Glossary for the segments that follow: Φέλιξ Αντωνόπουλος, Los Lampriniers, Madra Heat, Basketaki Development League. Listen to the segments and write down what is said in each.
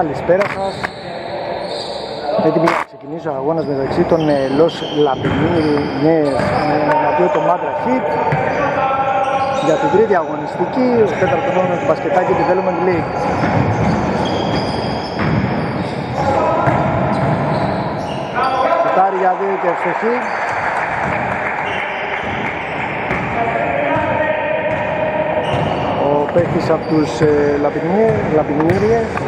Καλησπέρα σας. Έτοιμοι να ξεκινήσει ο αγώνας μεταξύ των Los Lampriniers εναντίον των Madra Heat για την τρίτη αγωνιστική, ο τέταρτος αγώνας του Basketaki Development League. Σουτάρει για δύο και ευστοχή. Ο παίκτης από τους Lampriniers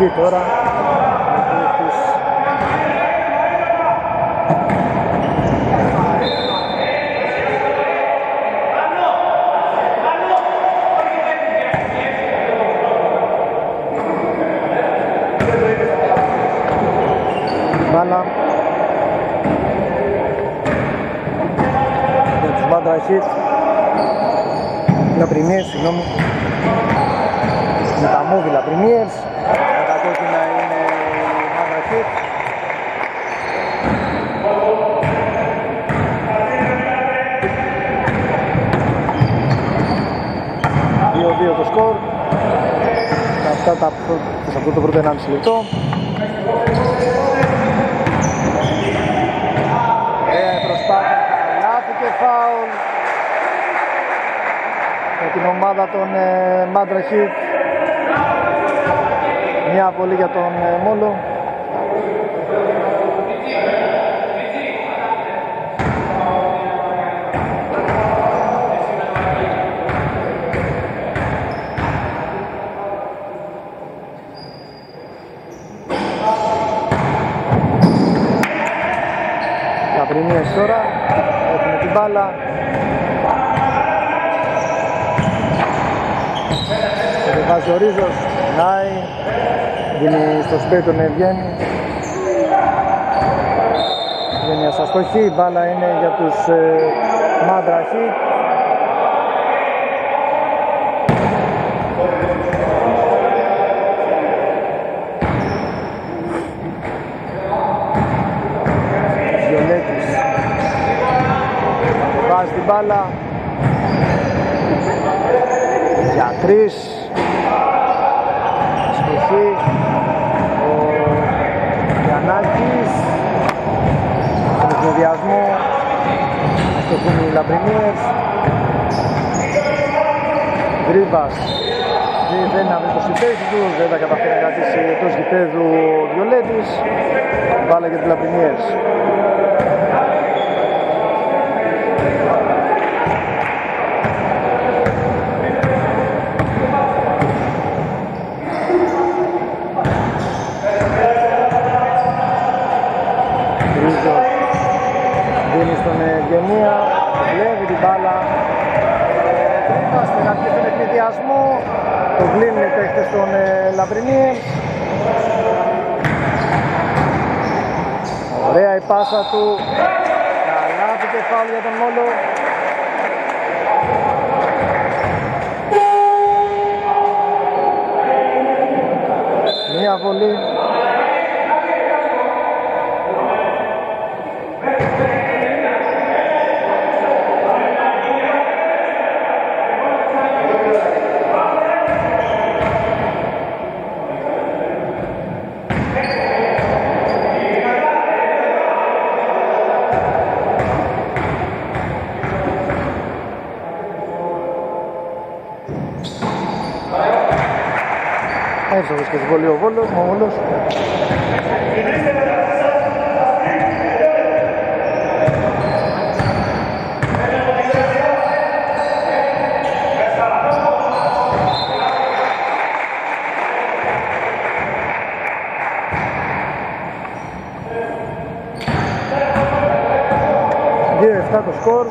Εκεί τώρα μπάλα για τους Madra Heat Lampriniers, συγγνώμη, με τα μούβι Lampriniers. Δύο το σκορ. Σε αυτό το πρώτο 1,5 λεπτό. Προσπάθεια λάθη και φάουλ για την ομάδα των Madra Heat. Μια βολή για τον Μόλο. Lampriniers τώρα, έχουμε την μπάλα. Βάζει ο Ρίζος, νάει, γίνει στο σπίτι τον Ευγένη. Βγαίνει ασαστοχή, η μπάλα είναι για τους Madra Heat. Βάζει την μπάλα για τρεις. Σκοφή ο Γιαννάκης. Στον εκδιασμό αστοχούν οι Lampriniers. Γρήβας δεν αύει το συμπέδι του, δεν τα καταφέρει να κρατήσει εκτός γηπέδου ο Βιολέτης. Μπάλα για την Lampriniers. Βλέπει την μπάλα, στην αρχή στον εκκληδιασμό, το βλύνουν οι παίκτες των Lampriniers. Ωραία η πάσα του, καλάθι και φάουλ για τον Μόλο. Μία βολή. Εύσοχος και συμβολεί ο Βόλος, ο Βόλος. Δύο εφτά το σκορ.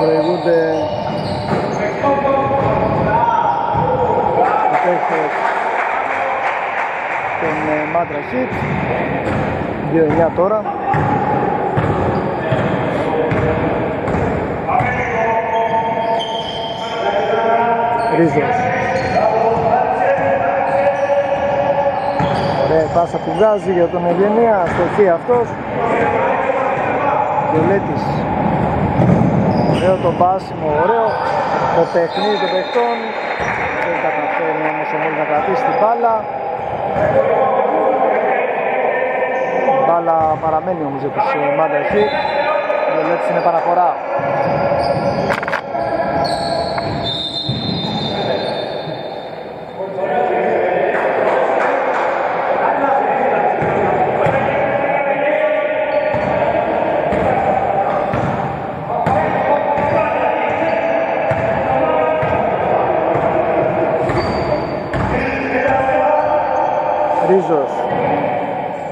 Προηγούνται τον Madra Heat 2-9 τώρα. Ρίζος. Ωραία πάσα που βγάζει για τον Ευγενία, αστοχή αυτός. Γιολέτης, ωραίο το πάσιμο, ωραίο το παιχνίδι των παιχτών. Δεν καταφέρνει όμως ο Μόλις να κρατήσει την μπάλα. Η μπάλα παραμένει όμως για τους Madra Heat. Ο Γιολέτης είναι παραφορά.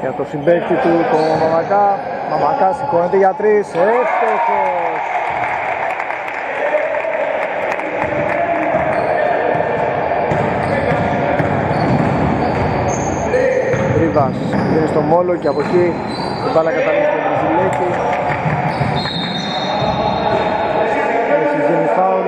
Για το συμπέκτη του το Μαμακά. Μαμακά σηκώνεται για τρεις. Εύστοχος. Ρίβας βγαίνει στο μόλο και από εκεί την μπάλα καταλήγει στο Βρυζιλέκη. Έχει γίνει φάουλ.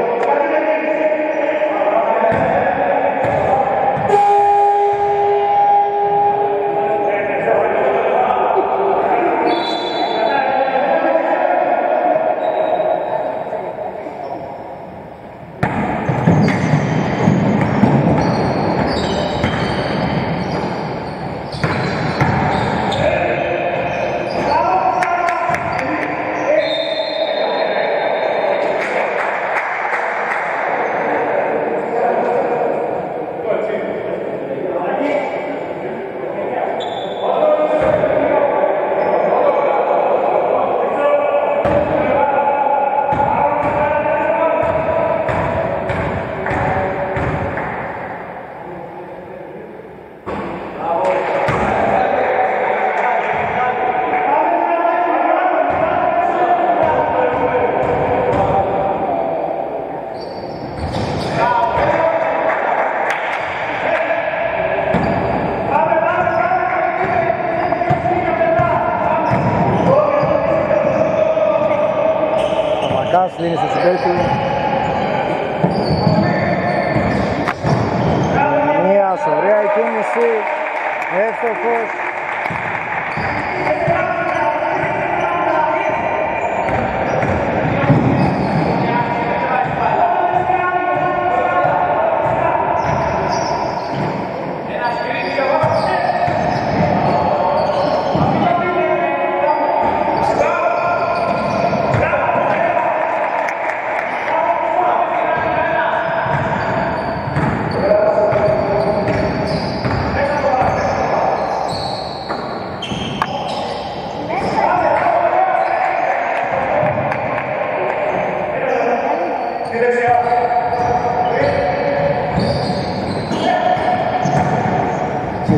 Λύνει στο συμπέκτη. Μια ωραία κίνηση. Εύστοχος.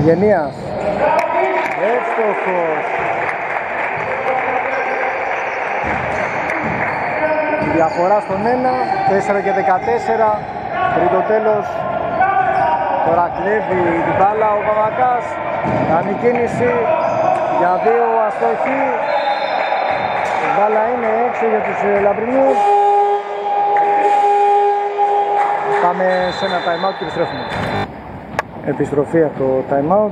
Ευγενίας, εύστοχος. Διαφορά στον 1, 4 και 14 πριν το τέλος. Τώρα κλέβει την μπάλα ο Παπακάς, κάνει κίνηση για δύο, αστοχή. Η μπάλα είναι έξω για τους Λαμπρινιούς. Πάμε σε ένα time out και επιστρέφουμε. Επιστροφή από το time out.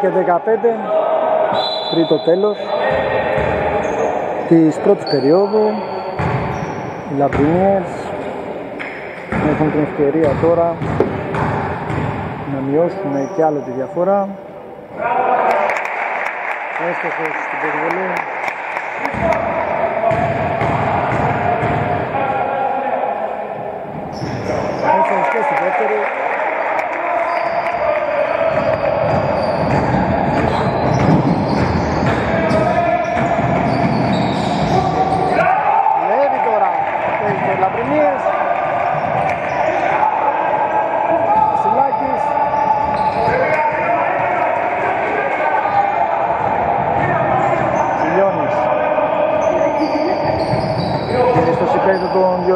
Και 15 πριν το τέλος της πρώτης περίοδου. Οι Lampriniers έχουν την ευκαιρία τώρα να μειώσουν και άλλο τη διαφορά. Έστοχος στην περιβολή.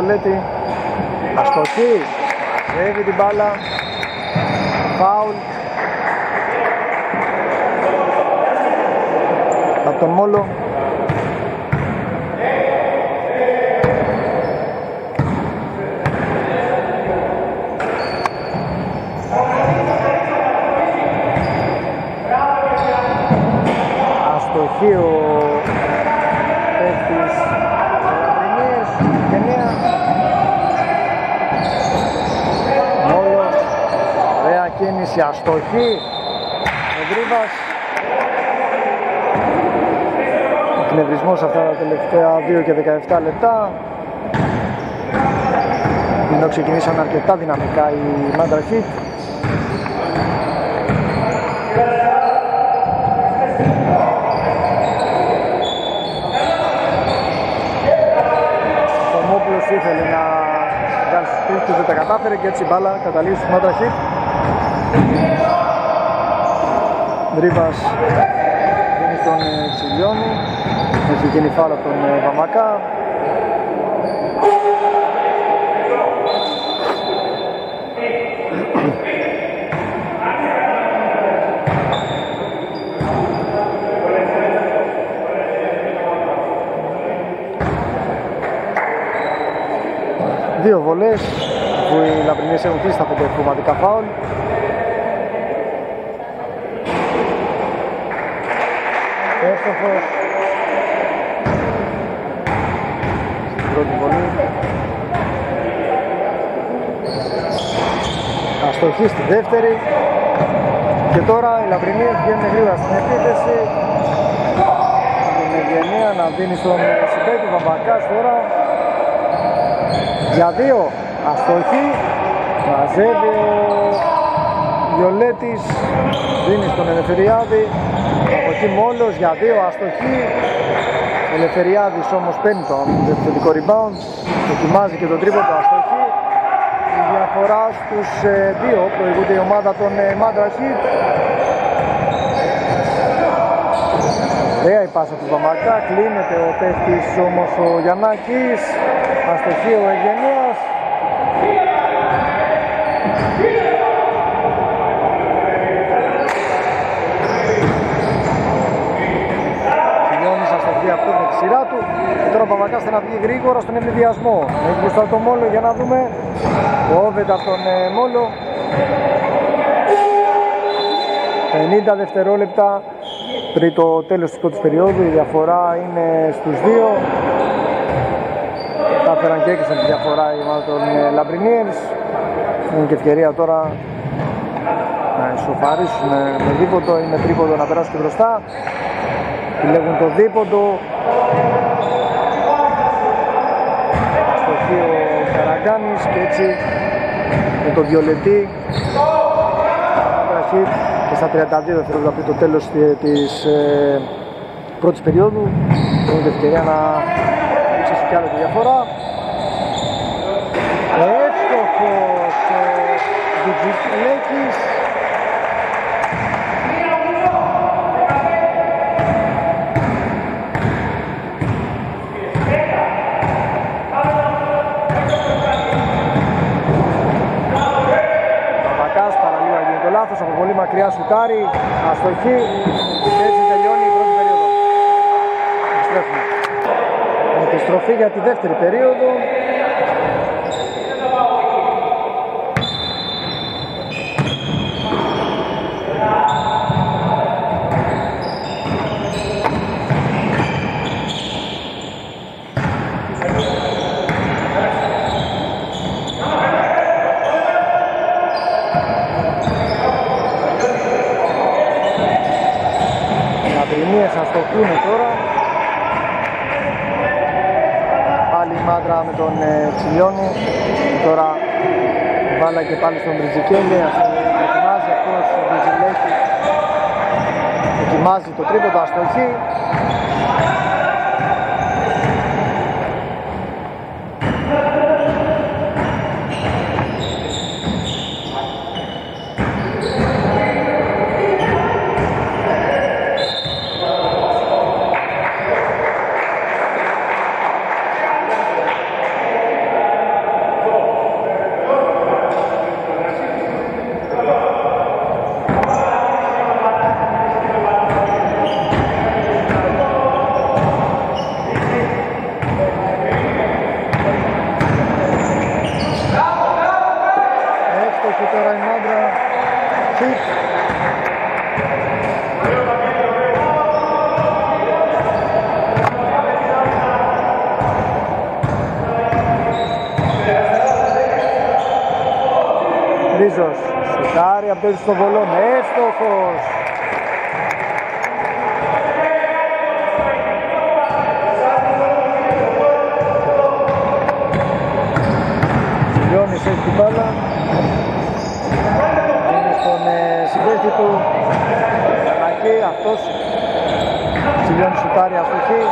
Παλέτη. Αστοχή. Ρεύει την μπάλα. Φάουλ. Από τον Μόλο. Αστοχή ο παίκτης Lampriniers. Γενναία Μόλο. Ωραία κίνηση. Αστοχή. Ευρύβας. Εκνευρισμός αυτά τα τελευταία 2 και 17 λεπτά. Ενώ ξεκινήσαν αρκετά δυναμικά οι Madra Heat. Ο Μόπουλος ήθελε να κάνει στους πίστους, δεν τα κατάφερε και έτσι η μπάλα καταλήγει στους Madra Heat. Δρίβας δίνει τον Τσιλιώνη. Έχει γίνει φάουλ από τον Βαμακά. Δύο βολές που οι Lampriniers έχουν κλείσει τα αποτελεσματικά φάουλ. Έστοχος στην πρώτη βολή. Αστοχή στη δεύτερη. Και τώρα οι Lampriniers βγαίνουν γρήγορα στην επίθεση. Με γενναία να δίνει στον συμπέκτη Βαμπακάς τώρα. Για δύο, αστοχή, μαζεύει ο Γιολέτης, δίνει στον Ελευθεριάδη, από εκεί Μόλος, για δύο, αστοχή, ο Ελευθεριάδης όμως παίρνει το επιθετικό rebound, δοκιμάζει και τον τρίποντο, αστοχή, η διαφορά στους δύο, προηγούνται η ομάδα των Madra Heat. Ωραία η πάσα του Βαμακά, κλείνεται ο παίχτης όμως ο Γιαννάκης. Αστοχή ο Εγγενίας. Τελειώνει αστοχή αυτή με τη σειρά του. Και τώρα ο Βαμακάς θέλει να βγει γρήγορα στον ευνηδιασμό. Έχει μπροστά τον Μόλο για να δούμε. Κόβεται από τον Μόλο. 50 δευτερόλεπτα. Πριν το τέλος της πρώτης περίοδου η διαφορά είναι στους 2. Κατάφεραν και έκλεισαν τη διαφορά οι ομάδα των Lampriniers. Έχουν και ευκαιρία τώρα να ισοφαρίσουν με δίποντο ή με τρίποντο να περάσουν και μπροστά. Επιλέγουν το δίποντο. Αστοχή ο Καραγκάνης και έτσι με το βιολετή και στα 32 δευτερόλεπτα πριν το τέλος της πρώτης περίοδου έχουν την ευκαιρία να ρίξουν κι άλλο τη διαφορά. Εύστοχος ο Τζιτζιλέκης. Από πολύ μακριά σουτάρι, αστοχή και έτσι τελειώνει η πρώτη περίοδο. Επιστρέφουμε. Επιστροφή για τη δεύτερη περίοδο. Αστοχούνε τώρα. Πάλι η Madra με τον Τσιλιώνη. Τώρα βάλα και πάλι στον Μπριτζικέλη. Δοκιμάζει αυτός ο Μπριτζιλέκης. Δοκιμάζει το τρίποντο, αστοχή. Μπρίζος, σουτάρει από τον Στοβολόν, έστοχος. Λιώνης έχει την μπάλα, είναι στον συμπέστη του Ανακή, αυτός Λιώνης σουτάρει αυτοχή.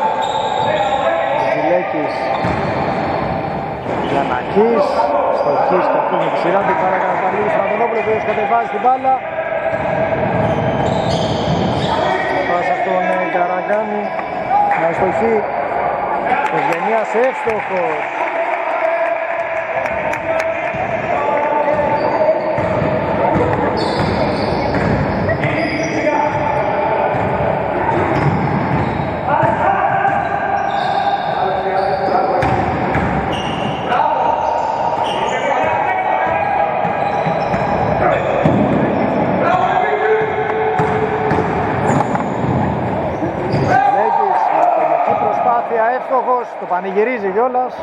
Ζηλέκης, Ανακής, στοχής και αυτού με τη σειρά του, παρά καταπαλίου Σαντονόπουλο, ο οποίος κατεβάζει την μπάλα. Πάσα αυτόν Καραγκάνη, να στοχή, ο Γενίας εύστοχος. Το πανηγυρίζει κιόλας.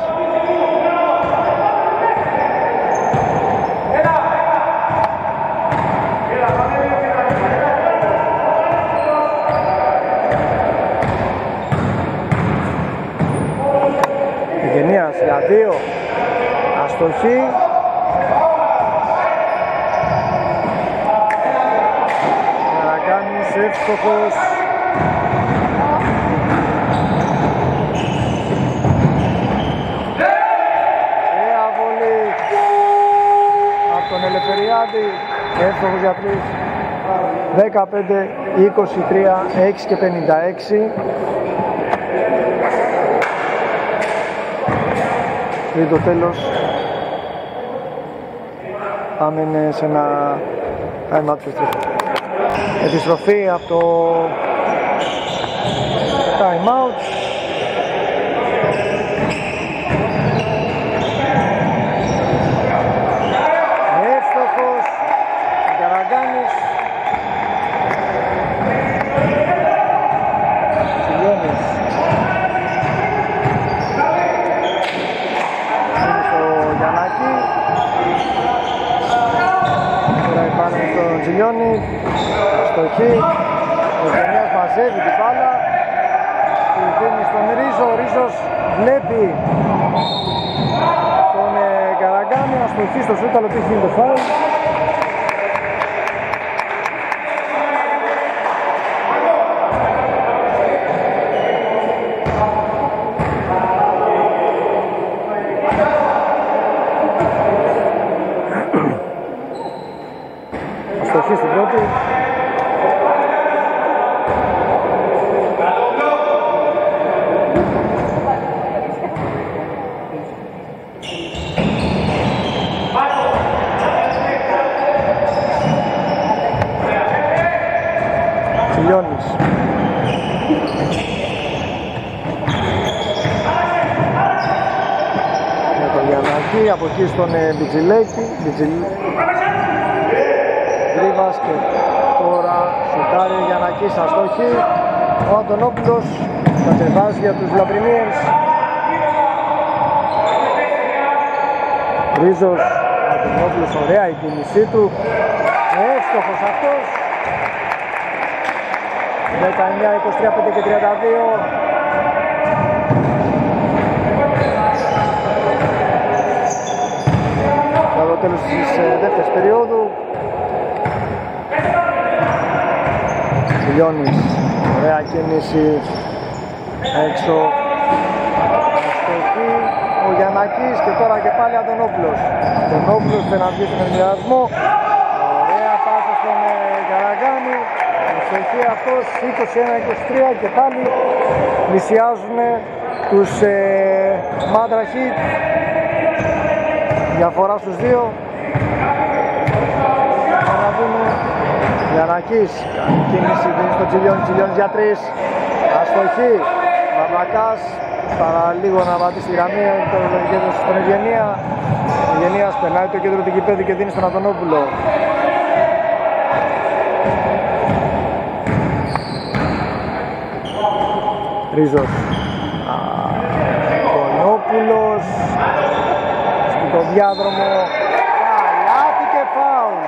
Η Γενίας για δύο, αστοχή. Καραγκάνης εύστοχος. Τον Ελευθεριάδη, εύστοχος για πλούς, 15, 23, 6 και 56. Πριν το τέλος, πάμε σε ένα time out και στροφή. Επιστροφή από το time out. Ζηλιώνει, στοχή, ο Γενιάς μαζεύει την μπάλα, τη δίνει στον Ρίζο, ο Ρίζος βλέπει τον Καραγκάνη, αστοχή στο σούταλο, τι έχει γίνει το φάουλ. Από εκεί στον Μπιτζιλέκη, Γρίβας και τώρα σουτάρει ο Γιαννακής, αστοχή. Ο Αντωνόπουλος κατεβάζει για τους Λαμπρινίερς. Ρίζος, Αντωνόπουλος, ωραία η κίνησή του, εύστοχος αυτός. 19, 23, 5 και 32. Τέλος της δεύτερης περίοδου. Λιώνης, ωραία κίνηση έξω, αστοχή ο Γιαννακής και τώρα και πάλι Αντωνόπουλος. Αντωνόπουλος θέλει να βγει στον ενδιασμό, ωραία πάσα στον Καραγκάνη, αστοχή αυτός. 21, 23 και πάλι πλησιάζουν τους Madra Heat. Διαφορά στους δύο. Να δούμε. Γιαννακής, κίνηση δίνει στο Τσιλιόνι, Τσιλιόνι για τρεις, αστοχή. Μαυρακάς, παρά λίγο να πατήσει τη γραμμή, κέντρωσε στον Ευγενία. Ο Ευγενίας περνάει το κέντρο του γηπέδου και δίνει στον Αντωνόπουλο. Ρίζος, Αντωνόπουλος, το διάδρομο, καλάτι και φάουλ.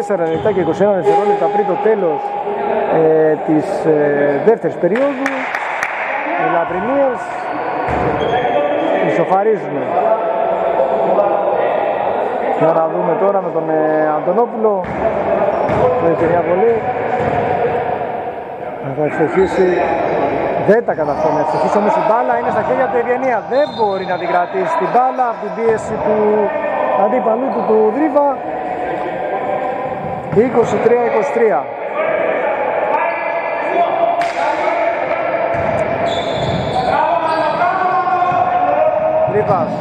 4-4 και 21 δευτερόλεπτα πριν το τέλος της δεύτερης περίοδου. Οι Λαμπρινίες ισοφαρίζουν. Για να δούμε τώρα με τον Αντωνόπουλο. Δεύτερη βολή. Θα εξεχίσει. Δεν τα καταφέρει να εξεχίσει όμως η μπάλα. Είναι στα χέρια του Ευγενία. Δεν μπορεί να την κρατήσει την μπάλα από την πίεση του αντίπαλου του του Δρίβα. 23-23. Δρίβας.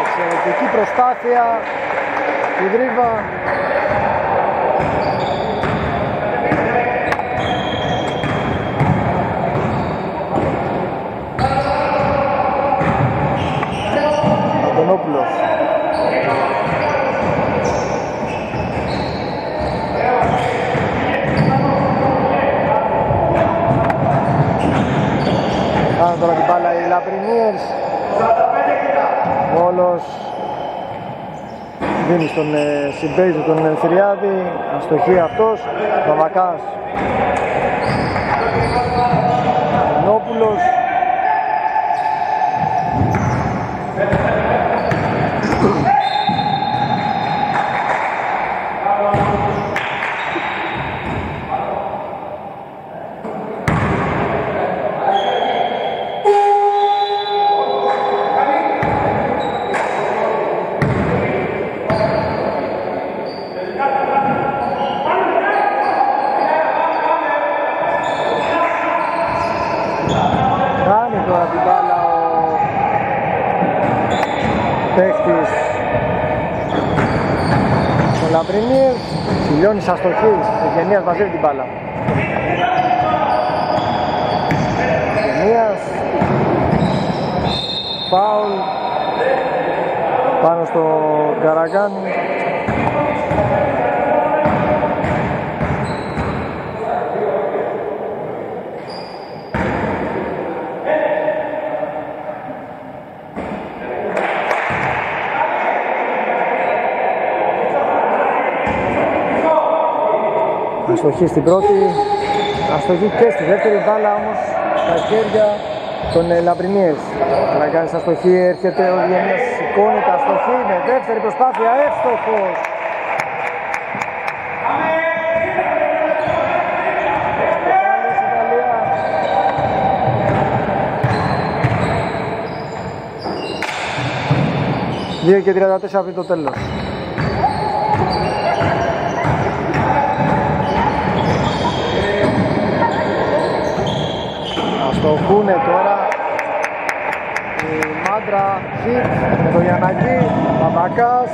Εξαιρετική προσπάθεια του Δρίβα. Κάνουν τώρα την μπάλα οι Λαμπρινίες. Όλος δίνει στον Συμπέιζο τον Θηριάδη. Αστοχεί αυτός. Βαβακάς. Νόπουλος. Λιώνης αστοχής, Ευγενίας μαζεύει την μπάλα. Ευγενίας. Φάουλ. Πάνω στο Καραγκάνι. Αστοχή στην πρώτη, αστοχή και στη δεύτερη, μπάλα όμως στα χέρια των Λαμπρινίες. Να κάνει αστοχή, έρχεται ο Ευγενίας, σηκώνει τα αστοχή, είναι δεύτερη προσπάθεια, εύστοχος. Δύο και 34 πριν το τέλος. Στοχούνε τώρα η Madra Heat με τον Γιαννακή. Παπακάς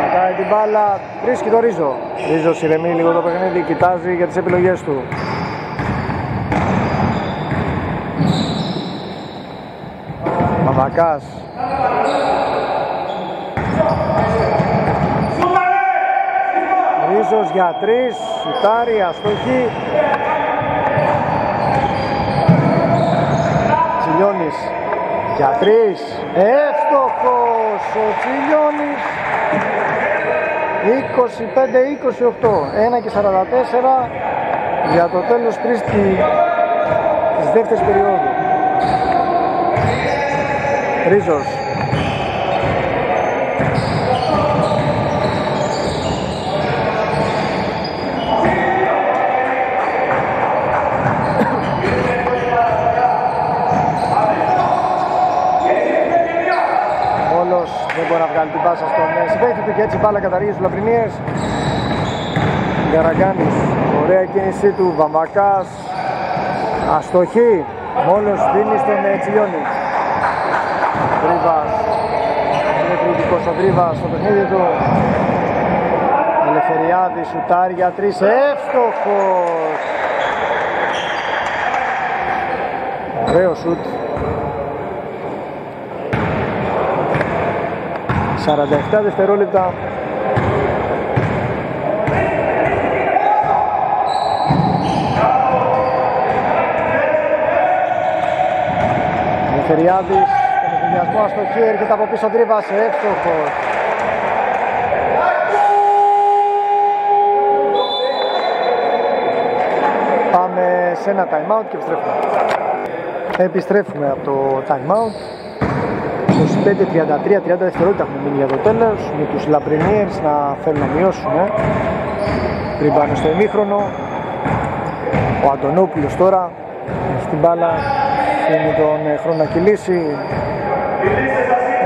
πατάει την μπάλα, βρίσκει το Ρίζο. Ρίζος ηρεμεί λίγο το παιχνίδι, κοιτάζει για τις επιλογές του. Παπακάς. Ρίζος για τρεις, σουτάρει, αστοχή. Τσιλιώνης για τρεις, εύστοχος ο Τσιλιώνης. 25-28, 1:44 για το τέλος της δεύτερης περίοδου. Ρίζος. Δεν μπορεί να βγάλει την πάσα στον συμπέχτη του και έτσι μπάλα καταργεί στους Λαμπρινίες. Καραγκάνης, ωραία κίνησή του, Βαμβακάς, αστοχή, μόλις δίνει στον Τσιλιώνη. Δρίβας, είναι κριτικός ο Δρίβας στο παιχνίδι του. Ελευθεριάδη, σουτάρει για τρεις, εύστοχος. Ωραίο σουτ. 47 δευτερόλεπτα. Ελευθεριάδης, Συνδυασμό στο χέρι, έρχεται από πίσω τρίβας, εύστοχος. Πάμε σε ένα time out και επιστρέφουμε. Επιστρέφουμε από το time out. 25-33-30 δευτερόλεπτα έχουν μείνει για το τέλος, με τους Lampriniers να θέλουν να μειώσουν πριν πάνε στο ημίχρονο. Ο Αντωνόπουλος τώρα έχει την μπάλα, δίνει τον χρόνο να κυλήσει.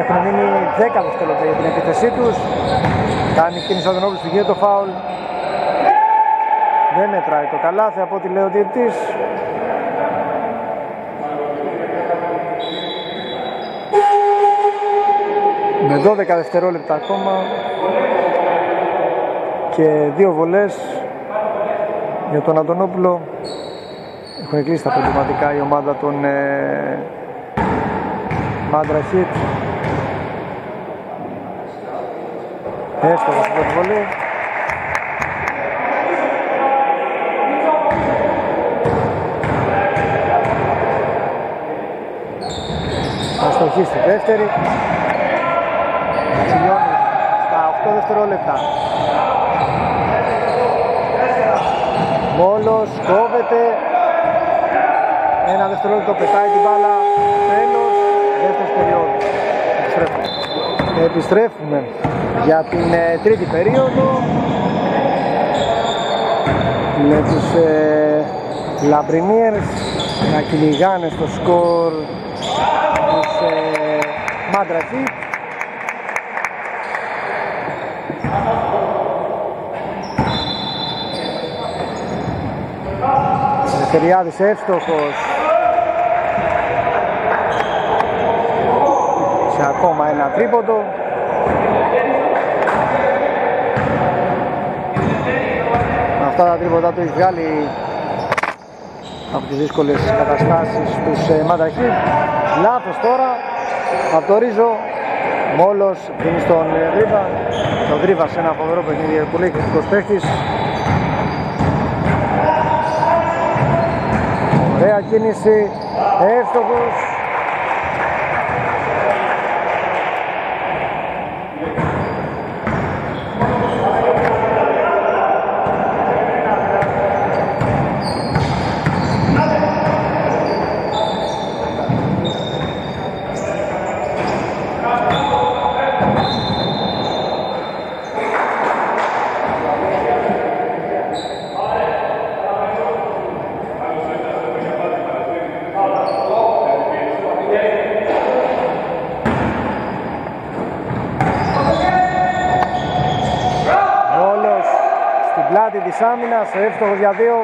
Έχουν μείνει 10 δευτερόλεπτα για την επίθεσή τους. Κάνει κίνηση ο Αντωνόπουλος, του γίνεται το φάουλ. Δεν μετράει το καλάθι από ό,τι λέει ο διαιτητής. Με 12 δευτερόλεπτα ακόμα και δύο βολές για τον Αντωνόπουλο. Έχουν κλείσει τα προβληματικά η ομάδα των Madra Heat. Έστοχο στην πρώτη βολή. Αστοχή στη δεύτερη. Τελειώνει στα 8 δευτερόλεπτα. Μόλος κόβεται. Ένα δευτερόλεπτο πετάει την μπάλα. Τέλος δεύτερης περίοδου. Επιστρέφουμε για την τρίτη περίοδο. Με τους Lampriniers να κυνηγάνε στο σκορ τους Madra Heat. Ελευθεριάδης εύστοχος. Σε ακόμα ένα τρίποντο. Αυτά τα τρίποτα του έχει βγάλει από τις δύσκολες καταστάσεις τους Madra Heat. Λάθος τώρα από το Ρίζο. Μόλος δίνει στον Δρίβα. Το Δρίβα σε ένα φοβερό παιχνίδι, πολύ εκπληκτικός παίχτης. Ωραία κίνηση, εύστοχος. Άμυνας, εύστοχος για δύο.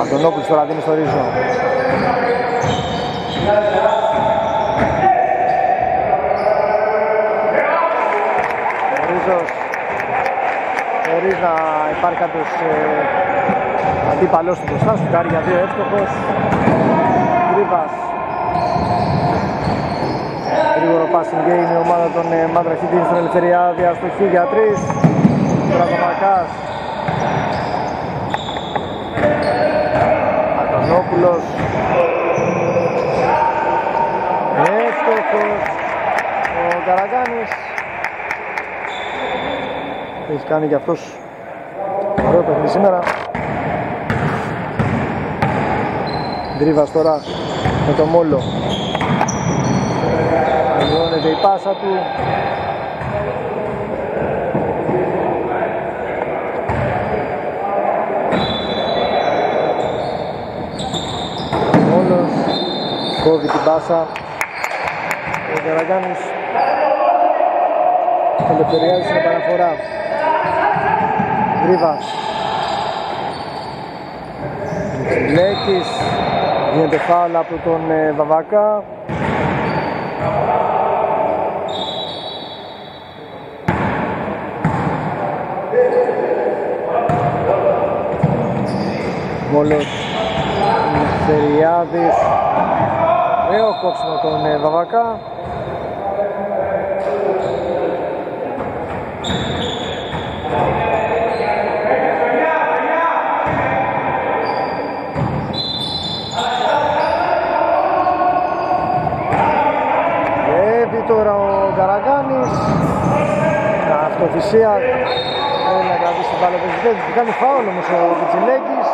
Αντωνόπουλος τώρα δίνει στο Ρίζο. Ο Ρίζος χωρίς να υπάρχει κάποιος αντίπαλός του μπροστά, σουτάρει για δύο, εύστοχος. Γκρίβας. Γρήγορο passing game, η ομάδα των Madra Heat δίνει στον Ελευθεριάδη, αστοχή για τρεις. Βραδομακάς. Αντωνόπουλος. Εύστοχος ο Καραγκάνης. Έχει κάνει και αυτός ωραίο παιχνίδι σήμερα. Γκρίβας τώρα με το Μόλο. Τελειώνεται η πάσα του. Όλος κόβει την πάσα. Ο Καραγκάνης. Ελευθεριάζει στην επαναφορά. Γκρίβας. Λέκης. Γίνεται φάουλ από τον Βαβάκα. Μόλος Ελευθεριάδης. Ωραίο κόψιμο τον Βαβακά. ο Καραγκάνης. Αυτοθυσία, θέλει να κρατήσει την παλαιοπαιδευτική, του κάνει φάουλ όμως ο Πιτσιλέκης.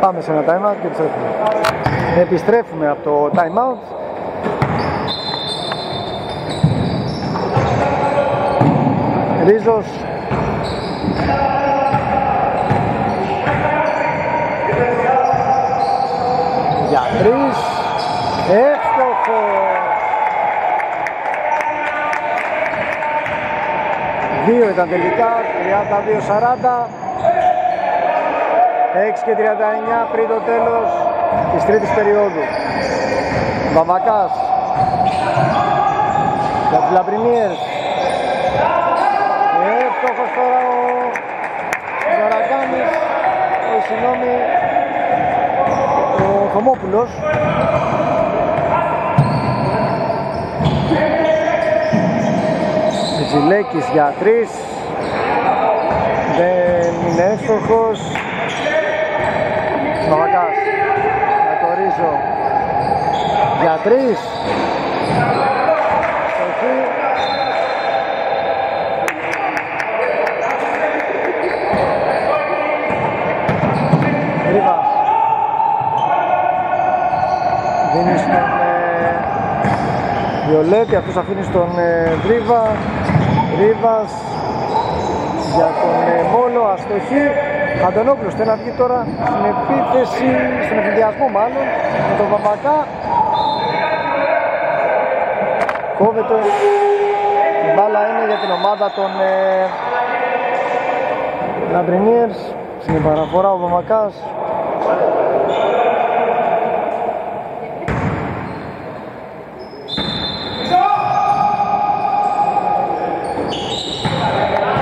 Πάμε σε ένα time out και επιστρέφουμε. Επιστρέφουμε από το time out. Ρίζος. Για τρεις. Εύστοχο. 2 ήταν τελικά. 32-40. 6:39 πριν το τέλος της τρίτης περίοδου. Μπαμακάς για τους Λαμπρινιέρς. Εύστοχος τώρα ο Ζαρακάνης, συγγνώμη, ο Θωμόπουλος. Ζηλέκης για τρεις. Δεν είναι εύστοχος. Μαμακάς, με το Ρίζο για τρεις. Στοχή. Ρίβας. Δίνει στον Βιολέτη, αυτός αφήνει στον Ρίβα. Ρίβας για τον Μόλο, αστοχή. Αντωνόπουλος θέλει να βγει τώρα στην επίθεση, στον εφηδιασμό μάλλον, με τον Βαμπακά. Κόβεται, η μπάλα είναι για την ομάδα των Λαμπρινιέρς. Στην παραφορά ο Βαμπακάς.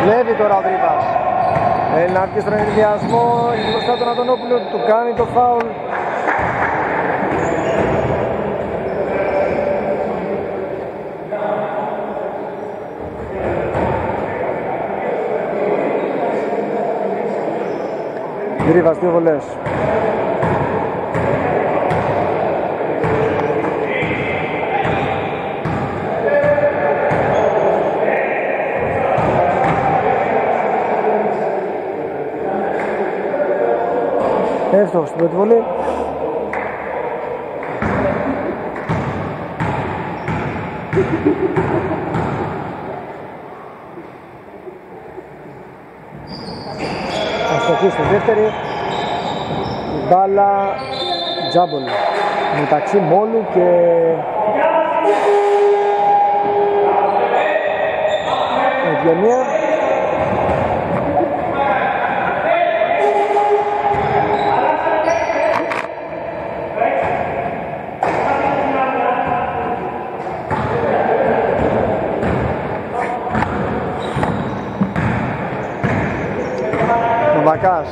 Βλέπει τώρα ο Δρίβας. Θέλει να βγει στον ενδιασμό, είναι μπροστά τον Αντωνόπουλο, του κάνει το φάουλ. Ρίβας, δύο βολές. Εύστοχος στην πρώτη βολή. Αστοχή στη δεύτερη. Μπάλα τζάμπολ μεταξύ Μόλου και Ευγενία. Βακάς.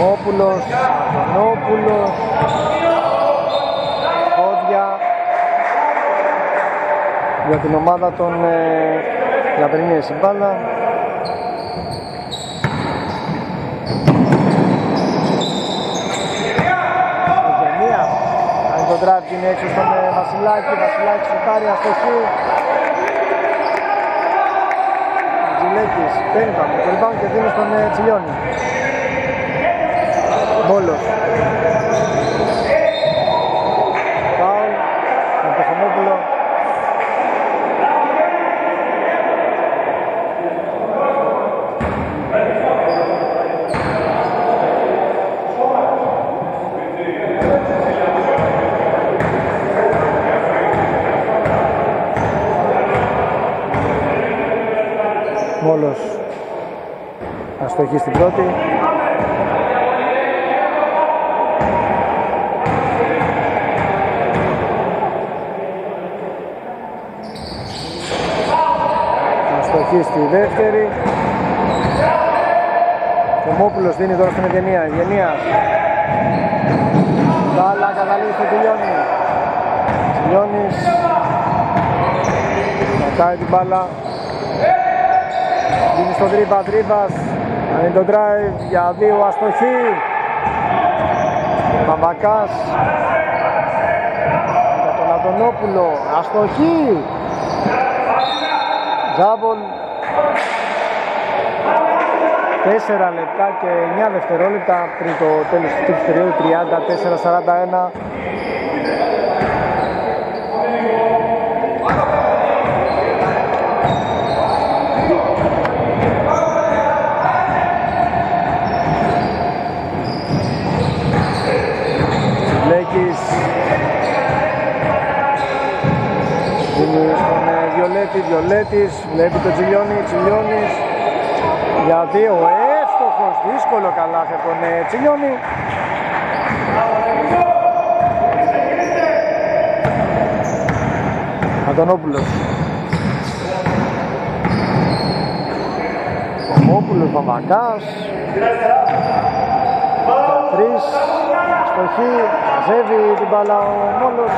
Μόπουλος, Νόπουλος, πόδια για την ομάδα των Λαμπρινιέρς. Μπάλα Ευδενία, αν το drive είναι έξω στον Βασιλάκη. Βασιλάκη σουτάρει, αστοχή. Τζιλέκης παίρνει το rebound και δίνει στον Τσιλιώνη. Μόλος. Φάουλ από τον Θωμόπουλο. Μόλος, αστοχή στην πρώτη. Αστοχή στη δεύτερη. Κομόπουλος δίνει τώρα στον Ευγενία. Ευγενίας. Μπάλα καταλήγει στο Τιλιώνη. Τιλιώνης κρατάει την μπάλα. Δίνει στον Τρίπα. Τρίπας κάνει το drive για δύο, αστοχή. Μαμπακάς για τον Αντωνόπουλο, αστοχή. Τζάμπολ. 4 λεπτά και 9 δευτερόλεπτα πριν το τέλος του τρίτου περίοδου, 34-41. Βλέκης δίνει στον Βιολέτη. Βιολέτης βλέπει τον Τσιλιώνη. Τσιλιώνης για δύο, εύστοχος, δύσκολο καλάθι από τον Τσιλιώνη. Αντωνόπουλος. Κομόπουλος, Βαμβακάς. Τρεις, στοχή, μαζεύει την μπάλα ο Μόλος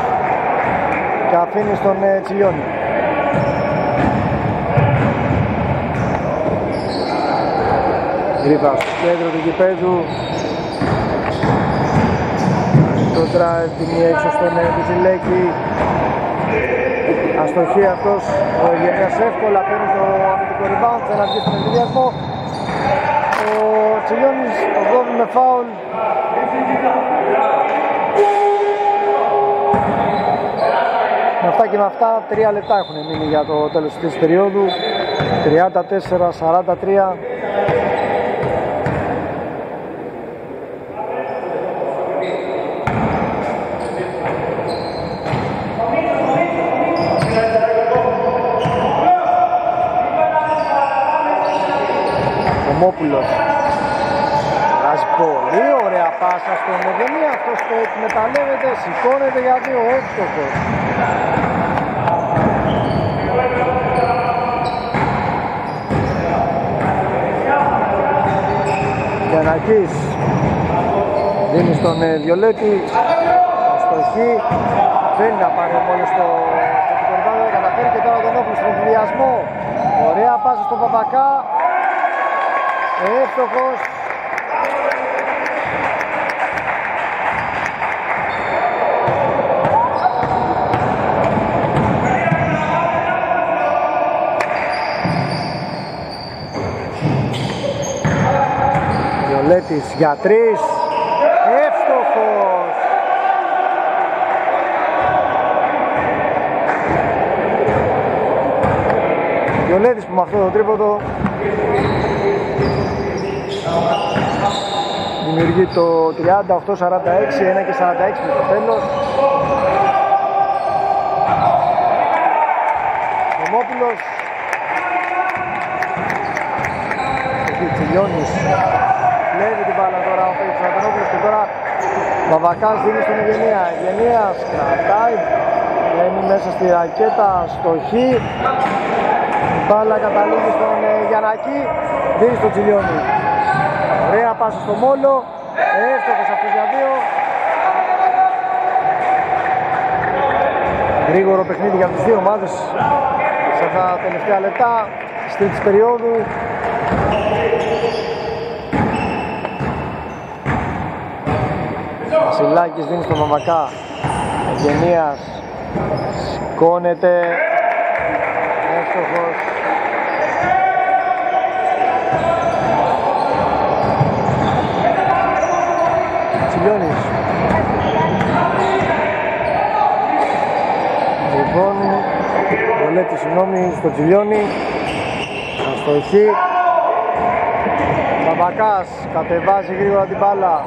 και αφήνει στον Τσιλιώνη. Γρήπα στο κέντρο του γηπέδου. Το drive τιμή έξω στον Βυζιλέκη. Αστοχή αυτός, ο Εγγενίας εύκολα παίρνει το αμυντικό rebound, θέλει να βγει στον εμβυδιασμό. Ο Τσιλιώνης το κόβει με φάουλ. Με αυτά και με αυτά, 3 λεπτά έχουν μείνει για το τέλος της περίοδου. 34-43. Κομόπουλος. Βάζει πολύ ωραία πάσα στον Ευγενία. Αυτός το εκμεταλλεύεται, σηκώνεται για δύο, εύστοχος. Γιαννακής δίνει στον Διολέτη. Αστοχή. Δεν θα πάρει μόνο στο κορυμπάδο. Καταφέρει και τώρα τον Όπλου στον εμβολιασμό. Ωραία πάσα στον Παπακά. Εύστοχος. Βιολέτης για τρεις. Εύστοχος. Βιολέτης που με αυτό το τρίποντο δημιουργεί το 38-46, 1 και 46 με το τέλος. Κομόπουλος. Εκεί Τσιλιώνης. Λέβει την μπάλα τώρα ο Φέλιξ Αντωνόπουλος και τώρα Βαμβακάς δίνει στον Ευγενία. Ευγενίας κρατάει, μένει μέσα στη ρακέτα, στοχή. Η μπάλα καταλήγει στον Γιαννακή, δίνει στον Τσιλιώνη. Ωραία πάσα στο Μόλο, εύστοχος αυτός για δύο. Γρήγορο παιχνίδι για τις δύο ομάδες σε αυτά τα τελευταία λεπτά της τρίτης περίοδου. Βασιλάκης δίνει στον Μαμακά. Ευγενίας σηκώνεται, εύστοχος. Λοιπόν, Βιολέτη, συγγνώμη, στο Τσιλιώνη. Αστοχή. Μπαμπακάς κατεβάζει γρήγορα την μπάλα.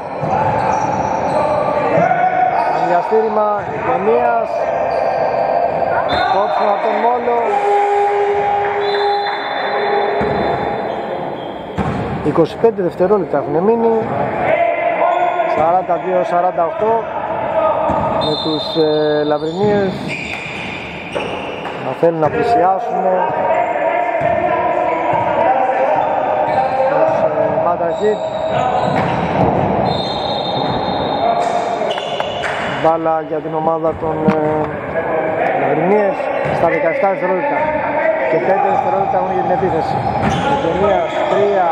Διαστήρημα Ευγενίας. Κόψουμε από τον Μόλο. 25 δευτερόλεπτα έχουν μείνει. 42-48 με τους Λαμπρινίες να θέλουν να πλησιάσουν με τους Madra Heat. Μπάλα για την ομάδα των Lampriniers στα 17 δευτερόλεπτα. Και 5 δευτερόλεπτα έχουν για την επίθεση. Ικονίας 3,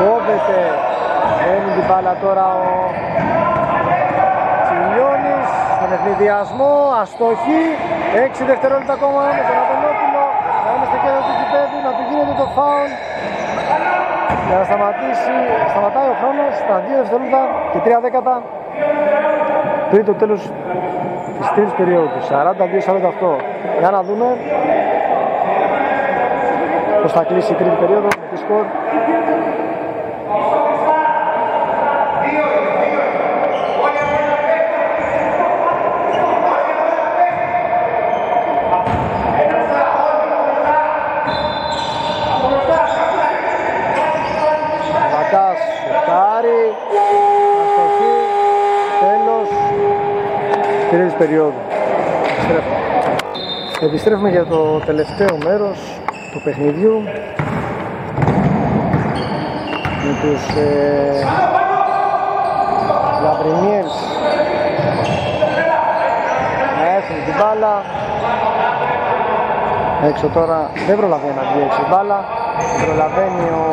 κόβεται, παίρνει την μπάλα τώρα ο Τσιλιώνης στον ευνηδιασμό, αστοχή, 6 δευτερόλεπτα ακόμα με τον Αντωνόπουλο να είναι στο κέντρο του γηπέδου, να του γίνεται το φάουλ για να σταματάει ο χρόνος στα 2 δευτερόλεπτα και 3 δέκατα πριν το τέλος της τρίτης περίοδου, 42-48. Για να δούμε πως θα κλείσει η τρίτη περίοδο με τη σκορ. Τρίτης περίοδου. Επιστρέφουμε για το τελευταίο μέρος του παιχνιδιού με τους Lampriniers να έχουν την μπάλα έξω τώρα, δεν προλαβαίνει να βγει έξω η μπάλα, προλαβαίνει ο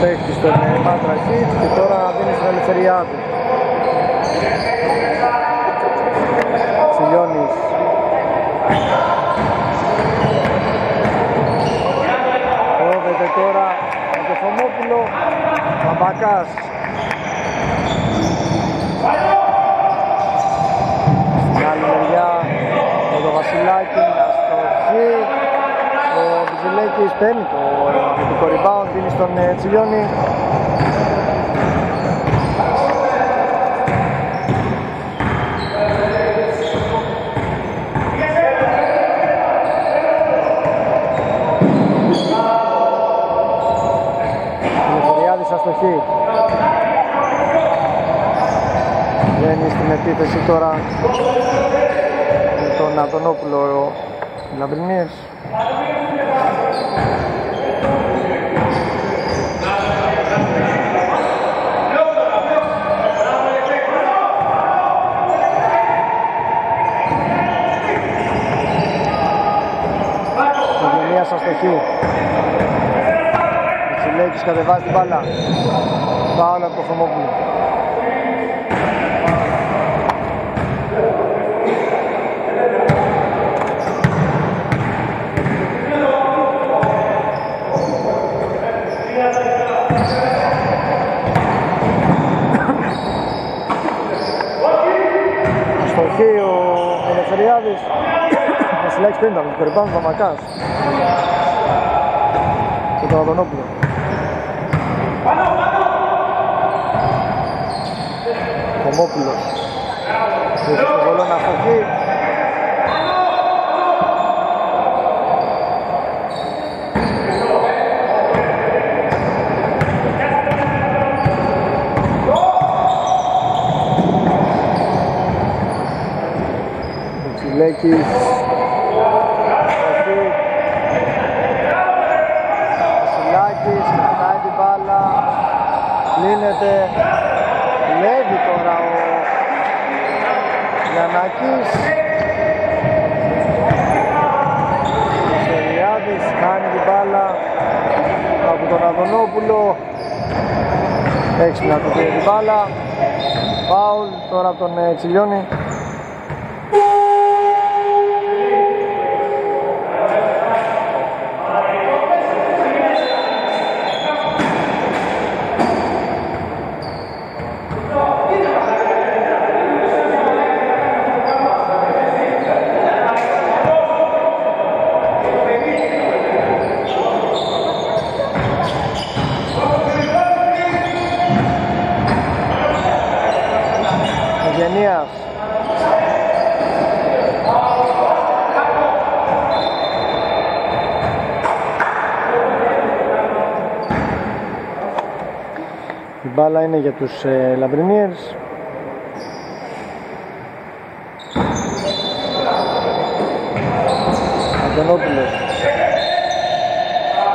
παίκτης των Madra Heat και τώρα δίνει στην ελευθεριά του. Τσιλιώνης κόβεται τώρα με το Φωμόπουλο, Παπακάς στην άλλη μεριά με το Βασιλάκι, αστοχή, ο Βυζιλέκης παίρνει το κορυμπάουν, δίνει στον Τσιλιώνη. Βγαίνει στην επίθεση τώρα με τον Αντωνόπουλο ο Lampriniers. Υγενίας αστοχή. Τσιλέκης κατεβάζει την μπάλα. Φάουλ από το Φωμόπουλο. Αστοχή ο Ελευθεριάδης. Βασιλάκης πέντα από το περιπάνω του Βαμακάς και τον Αντωνόπουλο. Φωμόπουλος και το βολόνα αστοχή. Βυζιλέκης αστοχή. Βασιλάκης κρατάει την μπάλα, κλείνεται, βλέπει τώρα ο Γιαννάκης. Ο Σεριάδης κάνει την μπάλα από τον Αδωνόπουλο, έξυπνα του πήρε την μπάλα, φάουλ τώρα από τον Τσιλιώνη. Η μπάλα είναι για τους Lampriniers. Αντωνόπουλος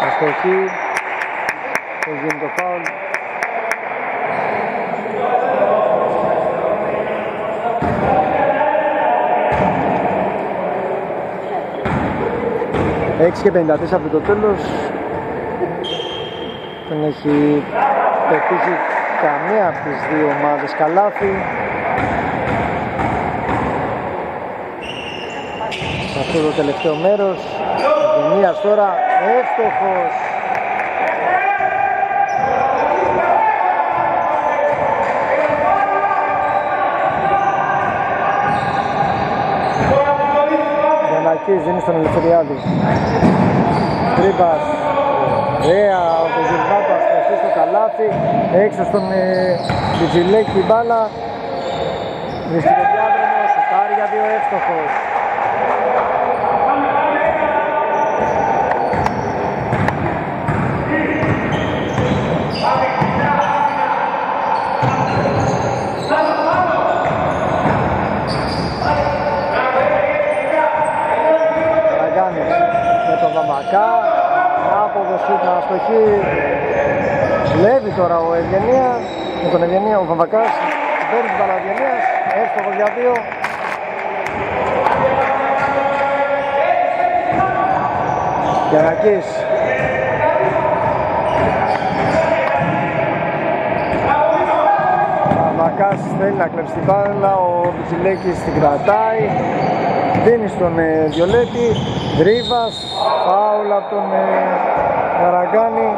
αστοχή. haciendo foul. Έξι και 54 από το τέλος. Δεν έχει πετύχει καμία από τις δύο ομάδες καλάθι. Σε αυτό το τελευταίο μέρος, Γενίας τώρα εύστοχος. Μελακής δίνει στον Ελευθεριάδη. Τρίμπας, ωραία ο Γυρβάτας, εσύ στο καλάθι, έξω στον Βιτζιλέκη μπάλα. Δυστυχοδιάδρομο, σουτάρει για δύο, εύστοχος. Παραγάνης με τον Βαμβακά, άποδο σουτ να αστοχεί. Βλέπει τώρα ο Ευγενία, με τον Ευγενία ο Βαμβακάς, παίρνει την Παλαδιανίας, εύστοχος για δύο. Γιαννακής. Βαμβακάς θέλει να κλέψει την μπάλα, ο Πιτσιλέκης την κρατάει, δίνει στον Διολέτη, Δρίβας, φάουλ από τον Καραγκάνη.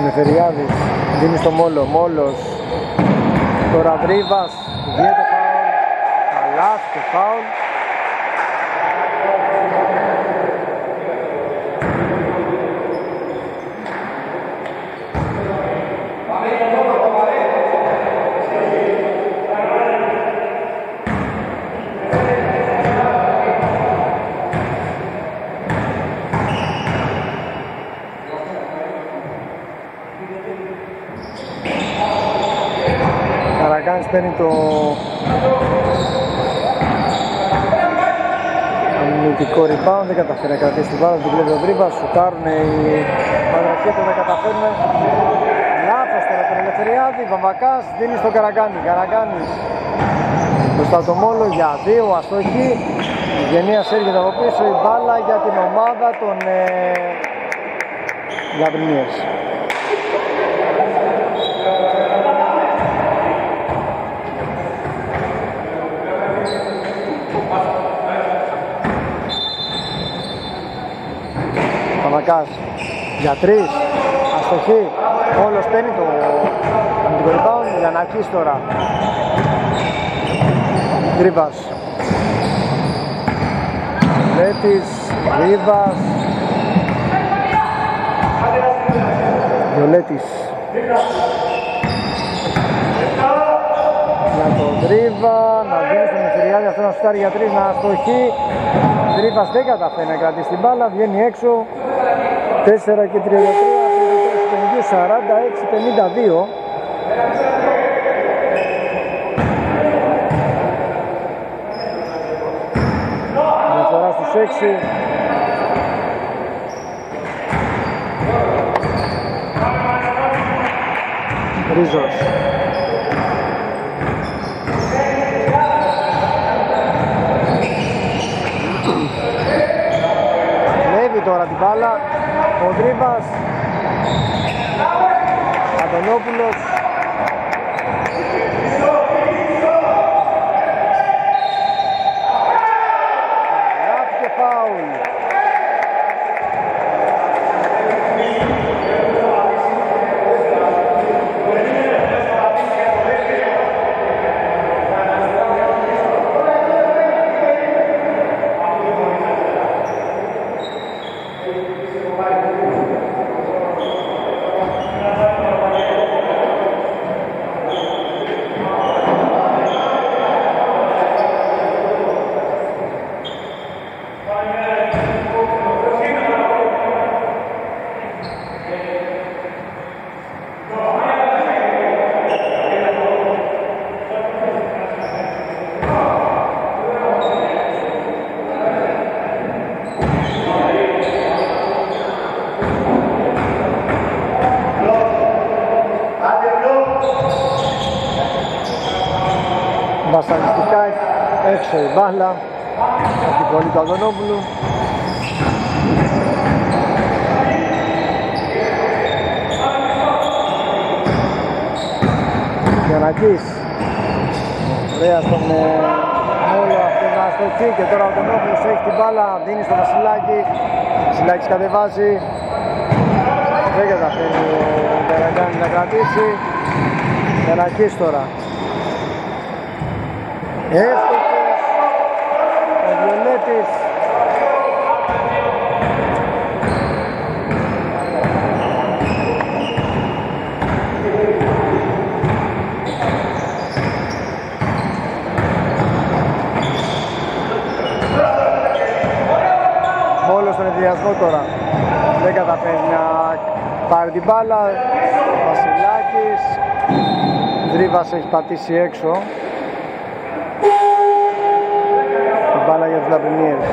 Ελευθεριάδης δίνει στο Μόλο, Μόλος, τώρα Δρίβας, βγαίνει το φάουλ, καλάθ και φάουλ. Παίρνει το αμυντικό rebound, δεν καταφέρει να κρατήσει την μπάλα, την βλέπει ο Δρίβας, σουτάρουν οι Μαδρακέτες, δεν καταφέρουν. Λάθος τώρα τον Ελευθεριάδη, Βαμβακάς δίνει στον Καραγκάνη, Καραγκάνης μπροστά το Μόλο για δύο, αστοχή. Η Γενίας έρχεται από πίσω, η μπάλα για την ομάδα των Λαμπρινιέρς. Βαμβακάς για τρεις, αστοχή, όλος παίρνει το rebound, Γιαννακής τώρα. Δρίβας, Λέτης, Δρίβας, Βιολέτης για τον Δρίβα, να βγαίνει στον Ελευθεριάδη, αυτό να σουτάρει για τρεις, να αστοχεί. Δρίβας δεν καταφέρει να κρατήσει την μπάλα, βγαίνει έξω. 4 και 33, 46, 52. Διαφορά στους 6. Ρίζος. Λέβει τώρα την μπάλα. Ο Δρίβας, Αντωνόπουλος, καλάθι και φάουλ. βασανιστικά, έξω η μπάλα από την κολλή του Αντωνόπουλου. Γιαννακής, ωραία στον όλο αυτόν τον αστοχή και τώρα ο Αντωνόπουλος έχει την μπάλα, δίνει στο Βασιλάκη, ο Βασιλάκης κατεβάζει, δεν καταφέρει ο Καραγκάνης να κρατήσει. Γιαννακής τώρα. Έστοχος ο Βιολέτης. Μόλος στον ενδιασμό τώρα. Δεν καταφέρει να πάρει την μπάλα. Ο Βασιλάκης. Δρίβας έχει πατήσει έξω. Μπάλα για τους Λαμπρινιέρες.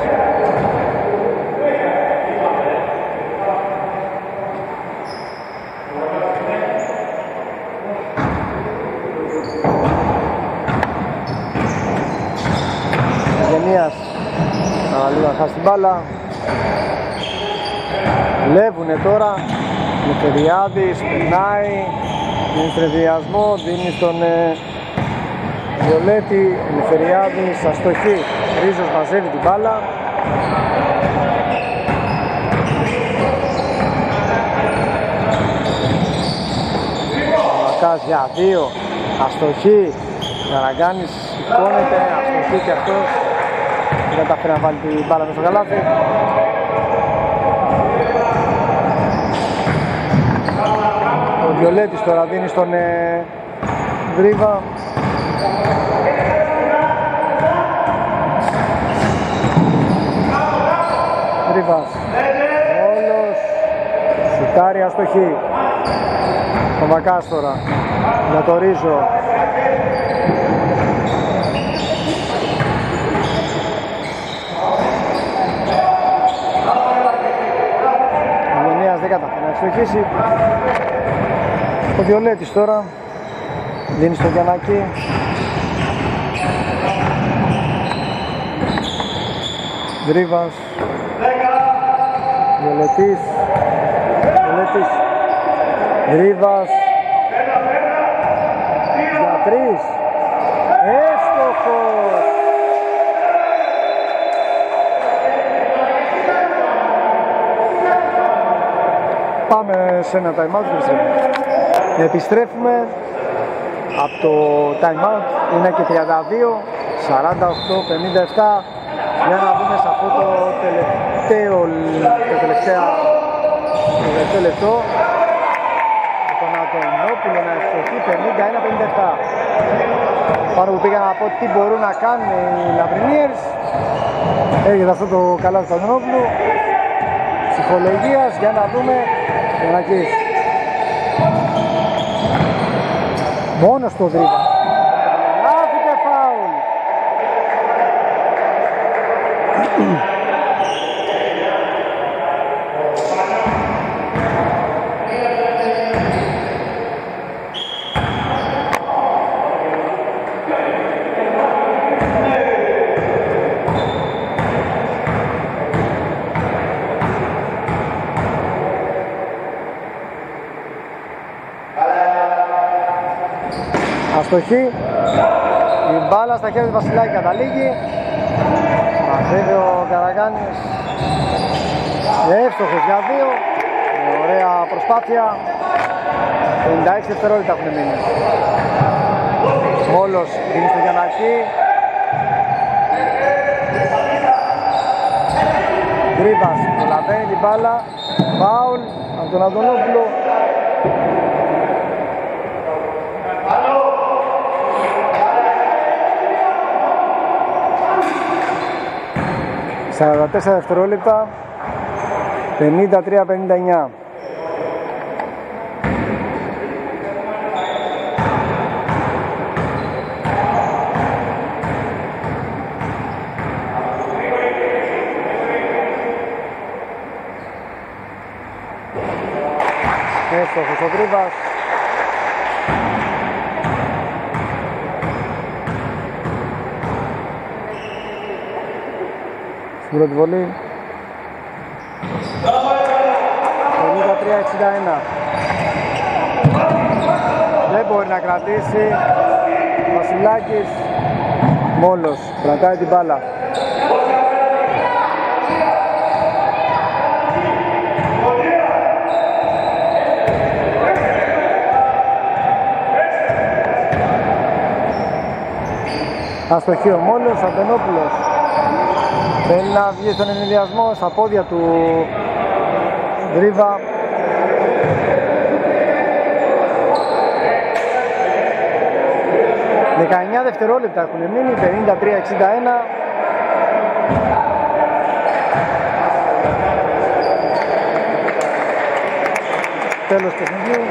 Γενίας, αλλού να χάσει την μπάλα. Δουλεύουνε τώρα. Λευτεριάδης, περνάει. Είναι στρεβιασμό, δίνει στον Βιολέτη, Ελευθεριάδης, αστοχή. Ρίζος μαζεύει την μπάλα. Μακάς για δύο, αστοχή. Καραγκάνης σηκώνεται, αστοχή και αυτός. Δεν καταφέρει να βάλει την μπάλα μέσα στο καλάθι. Ο Βιολέτης τώρα δίνει στον Δρίβα. Δρίβας, όλος, σουτάρει αστοχή. Ο Μακάς τώρα, για το Ρίζο. Ο Γενίας δεν καταφέρει να εξοχίσει. Ο Βιολέτης τώρα, δίνει στο Γιαννακή. Δρίβας, Βιολετής, Δρίβας, για τρεις, έστοχος! Πάμε σε ένα time-out. Επιστρέφουμε από το time-out, είναι και 32, 48, 57. Για να δούμε σε αυτό το τελευταίο λεπτό τον Αντωνόπουλο να ευθυνθεί 51-57. Πάνω που πήγα να πω τι μπορούν να κάνουν οι Λαμπρινιέρς, έγινε αυτό το καλά του Αντωνόπουλου ψυχολογίας. Για να δούμε Γιαννακής μόνο στο Δρίβα. Λάθη και φάουλ. Αστοχή. Η μπάλα στα χέρια του Βασιλάκη καταλήγει. Μαζεύει ο Καραγκάνης. Εύστοχος για δύο. Ωραία προσπάθεια. 56 δευτερόλεπτα έχουν μείνει. Μόλος δίνει στο Γιαννακή. Γκρίβας προλαβαίνει την μπάλα. Φάουλ από τον Αντωνόπουλο. Στα 44 δευτερόλεπτα, 53-59. Έστοχος ο Δρίβας. πρώτη βολή. 53-61. Δεν μπορεί να κρατήσει ο Βασιλάκης. Μόλος κρατάει την μπάλα. Αστοχή ο Μόλος, Αντωνόπουλος θέλει να βγει στον ενηλιασμό, στα πόδια του Δρίβα. Δεκαεννιά δευτερόλεπτα έχουν μείνει, 53-61. Τέλος παιχνιδιού.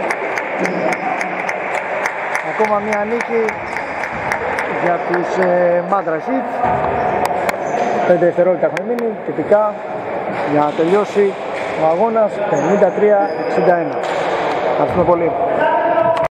Ακόμα μία νίκη για τους Madra Heat. 5 δευτερόλεπτα έχουν μείνει, τυπικά για να τελειώσει ο αγώνας 53-61. Ευχαριστούμε πολύ.